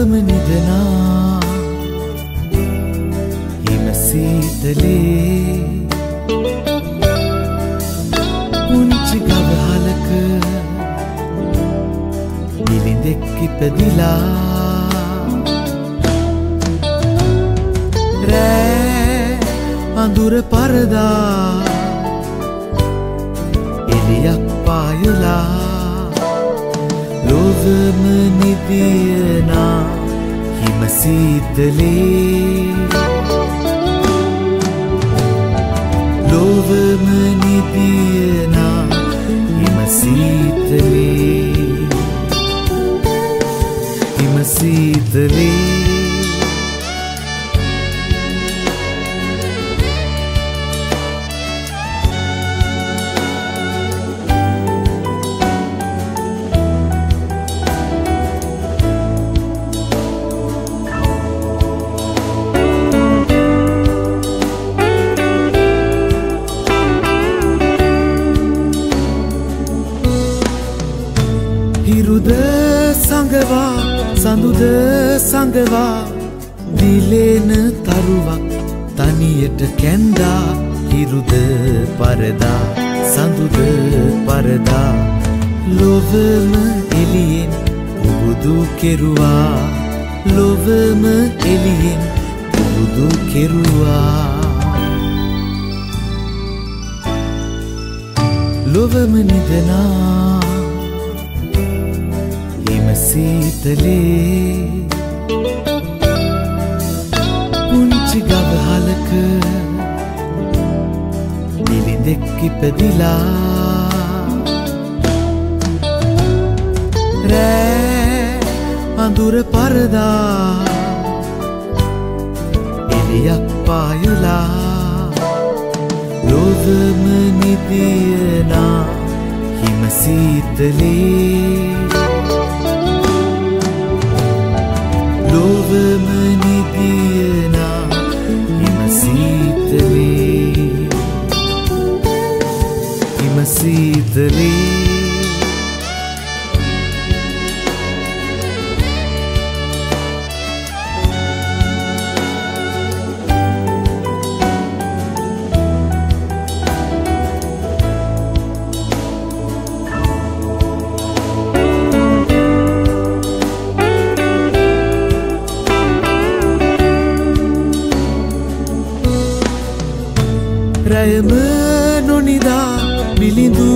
ලොවම නිදනා හිම සීතලේ පුංචි ගවහලක දිලිඳෙක් ඉපදිලා රෑ අඳුර පරදා එළියක් පායලා ලොවම නිදනා හිම සීතලේ ලොවම නිදනා හිම සීතලේ හිම සීතලේ සඳුද සඟවා දිලෙන තරුවක් තනියට කැඳා හිරුද පරදා සඳුද පරදා ලොවම එළියෙන් පුබුදු කෙරුවා ලොවම එළියෙන් පුබුදු කෙරුවා ලොවම නිදනා සීතලේ පුංචි ගවහලක දිලිඳෙක් ඉපදිලා රෑ අඳුර පරදා එළියක් පායලා ලොවම නිදනා හිම සීතලේ ලොවම නිදනා හිම සීතලේ හිම සීතලේ රැයම නොනිදා මිලිඳු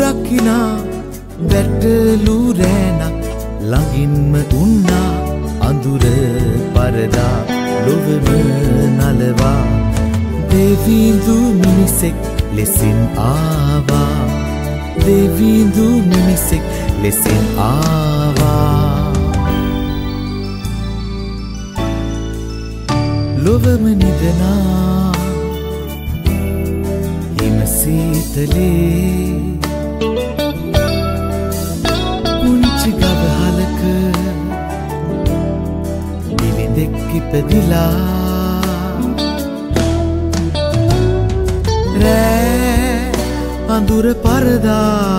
රකිනා වැටලු රෑනක් ළඟින්ම උන්නා අඳුර පරදා ලොවම නලවා දෙවිඳු මිනිසෙක් ලෙසින් ආවා දෙවිඳු මිනිසෙක් ලෙසින් ආවා ලොවම නිදනා සීතලේ පුංචි ගවහලක දිලිඳෙක් ඉපදිලා රෑ අඳුර පරදා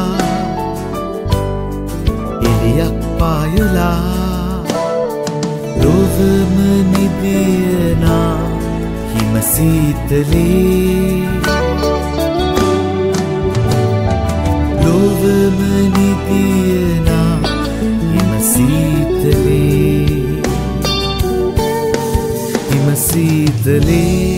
එළියක් පායලා ලොවම නිදනා හිම සීතලේ ලොවම නිදනා හිම සීතලේ හිම සීතලේ